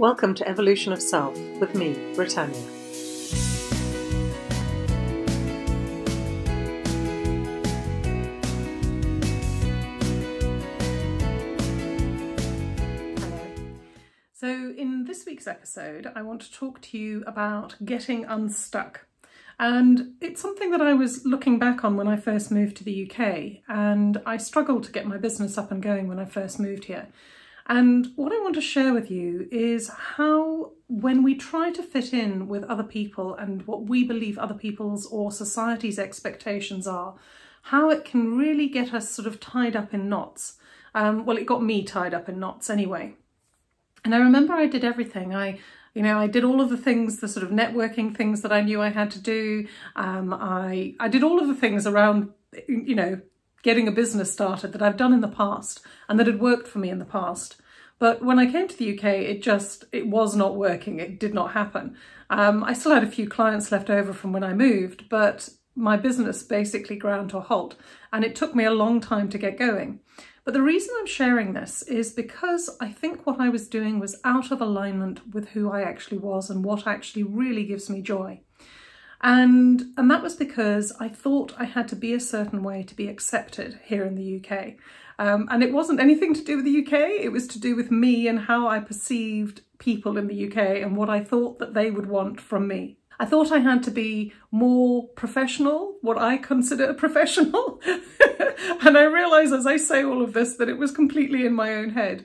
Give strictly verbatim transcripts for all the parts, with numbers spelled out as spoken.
Welcome to Evolution of Self with me, Britannia. Hello. So in this week's episode, I want to talk to you about getting unstuck. And it's something that I was looking back on when I first moved to the U K, and I struggled to get my business up and going when I first moved here. And what I want to share with you is how, when we try to fit in with other people and what we believe other people's or society's expectations are, how it can really get us sort of tied up in knots. Um, well, it got me tied up in knots anyway. And I remember I did everything. I You know, I did all of the things, the sort of networking things that I knew I had to do. Um, I, I did all of the things around, you know, getting a business started that I've done in the past and that had worked for me in the past. But when I came to the U K, it just, it was not working. It did not happen. Um, I still had a few clients left over from when I moved, but my business basically ground to a halt, and it took me a long time to get going. But the reason I'm sharing this is because I think what I was doing was out of alignment with who I actually was and what actually really gives me joy. And, and that was because I thought I had to be a certain way to be accepted here in the U K. Um, and it wasn't anything to do with the U K, it was to do with me and how I perceived people in the U K and what I thought that they would want from me. I thought I had to be more professional, what I consider a professional. And I realise as I say all of this that it was completely in my own head.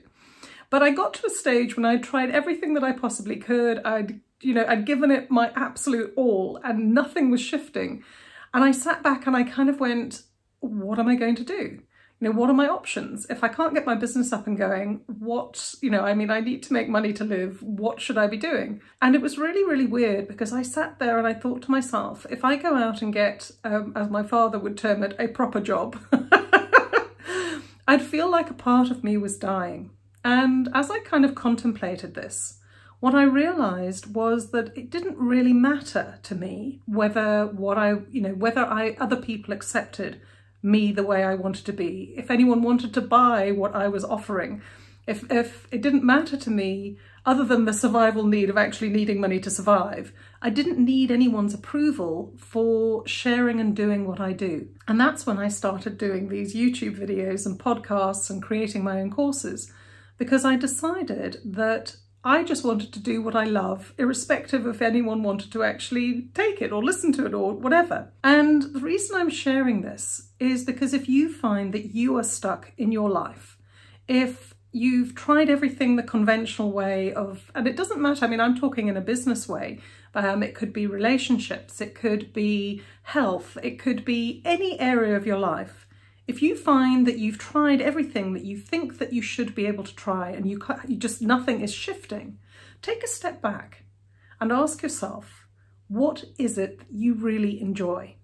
But I got to a stage when I tried everything that I possibly could. I'd, you know, I'd given it my absolute all and nothing was shifting. And I sat back and I kind of went, what am I going to do? You know, what are my options? If I can't get my business up and going, what, you know, I mean, I need to make money to live. What should I be doing? And it was really, really weird because I sat there and I thought to myself, if I go out and get, um, as my father would term it, a proper job, I'd feel like a part of me was dying. And as I kind of contemplated this, what I realized was that it didn't really matter to me whether what I, you know, whether I, other people accepted me the way I wanted to be. If anyone wanted to buy what I was offering, if, if it didn't matter to me, other than the survival need of actually needing money to survive, I didn't need anyone's approval for sharing and doing what I do. And that's when I started doing these YouTube videos and podcasts and creating my own courses, because I decided that I just wanted to do what I love, irrespective of if anyone wanted to actually take it or listen to it or whatever. And the reason I'm sharing this is because if you find that you are stuck in your life, if you've tried everything the conventional way of, and it doesn't matter, I mean, I'm talking in a business way, um, it could be relationships, it could be health, it could be any area of your life. If you find that you've tried everything that you think that you should be able to try and you, you just nothing is shifting, take a step back and ask yourself, what is it that you really enjoy?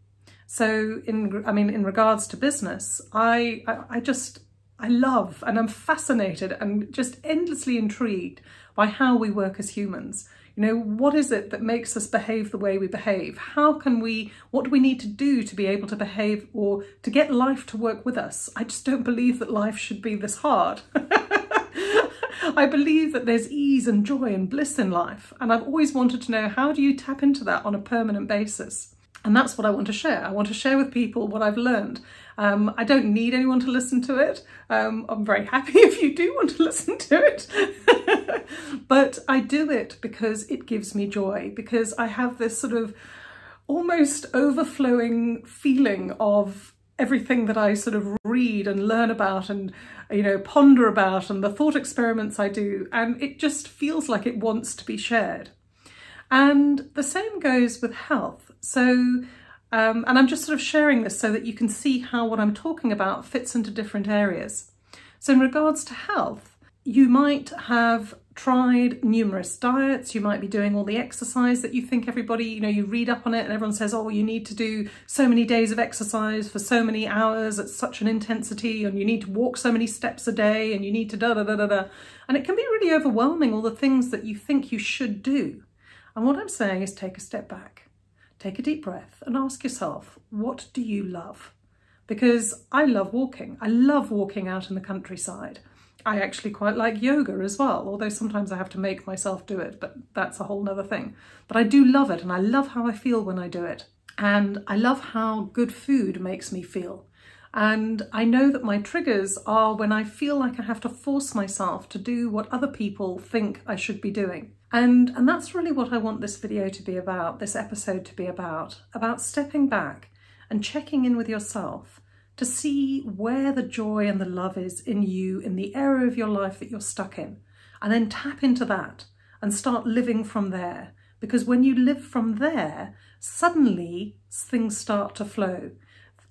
So, in I mean, in regards to business, I, I, I just, I love and I'm fascinated and just endlessly intrigued by how we work as humans. You know, what is it that makes us behave the way we behave? How can we, what do we need to do to be able to behave or to get life to work with us? I just don't believe that life should be this hard. I believe that there's ease and joy and bliss in life. And I've always wanted to know, how do you tap into that on a permanent basis? And that's what I want to share. I want to share with people what I've learned. Um, I don't need anyone to listen to it. Um, I'm very happy if you do want to listen to it. But I do it because it gives me joy, because I have this sort of almost overflowing feeling of everything that I sort of read and learn about and, you know, ponder about and the thought experiments I do. And it just feels like it wants to be shared. And the same goes with health. So, um, and I'm just sort of sharing this so that you can see how what I'm talking about fits into different areas. So in regards to health, you might have tried numerous diets, you might be doing all the exercise that you think everybody, you know, you read up on it and everyone says, oh, you need to do so many days of exercise for so many hours at such an intensity, and you need to walk so many steps a day, and you need to da da da da da. And it can be really overwhelming, all the things that you think you should do. And what I'm saying is take a step back. Take a deep breath and ask yourself, what do you love? Because I love walking. I love walking out in the countryside. I actually quite like yoga as well, although sometimes I have to make myself do it, but that's a whole nother thing. But I do love it, and I love how I feel when I do it. And I love how good food makes me feel. And I know that my triggers are when I feel like I have to force myself to do what other people think I should be doing. And, and that's really what I want this video to be about, this episode to be about, about stepping back and checking in with yourself to see where the joy and the love is in you, in the area of your life that you're stuck in, and then tap into that and start living from there. Because when you live from there, suddenly things start to flow.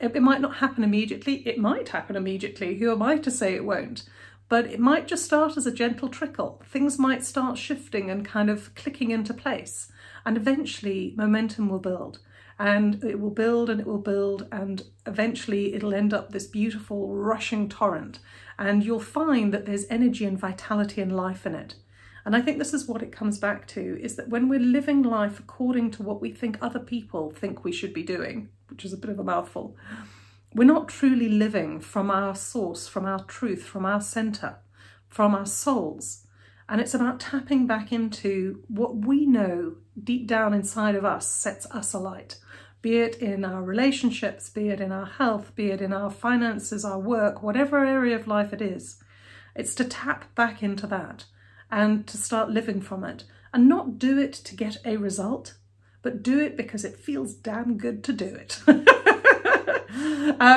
It might not happen immediately. It might happen immediately. Who am I to say it won't? But it might just start as a gentle trickle. Things might start shifting and kind of clicking into place. And eventually momentum will build. And it will build and it will build. And eventually it'll end up this beautiful rushing torrent. And you'll find that there's energy and vitality and life in it. And I think this is what it comes back to, is that when we're living life according to what we think other people think we should be doing, which is a bit of a mouthful, we're not truly living from our source, from our truth, from our centre, from our souls. And it's about tapping back into what we know deep down inside of us sets us alight, be it in our relationships, be it in our health, be it in our finances, our work, whatever area of life it is. It's to tap back into that and to start living from it, and not do it to get a result, but do it because it feels damn good to do it. um,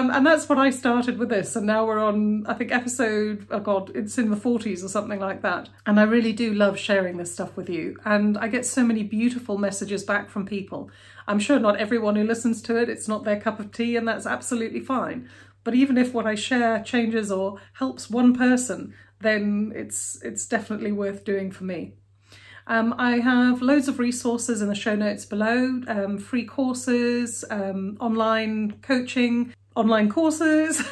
and that's what I started with this. And now we're on, I think, episode, oh God, it's in the forties or something like that. And I really do love sharing this stuff with you. And I get so many beautiful messages back from people. I'm sure not everyone who listens to it, it's not their cup of tea, and that's absolutely fine. But even if what I share changes or helps one person, then it's, it's definitely worth doing for me. Um, I have loads of resources in the show notes below, um, free courses, um, online coaching, online courses,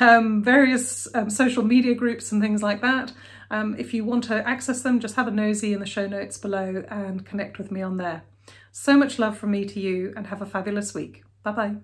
um, various um, social media groups and things like that. Um, if you want to access them, just have a nosy in the show notes below and connect with me on there. So much love from me to you, and have a fabulous week. Bye bye.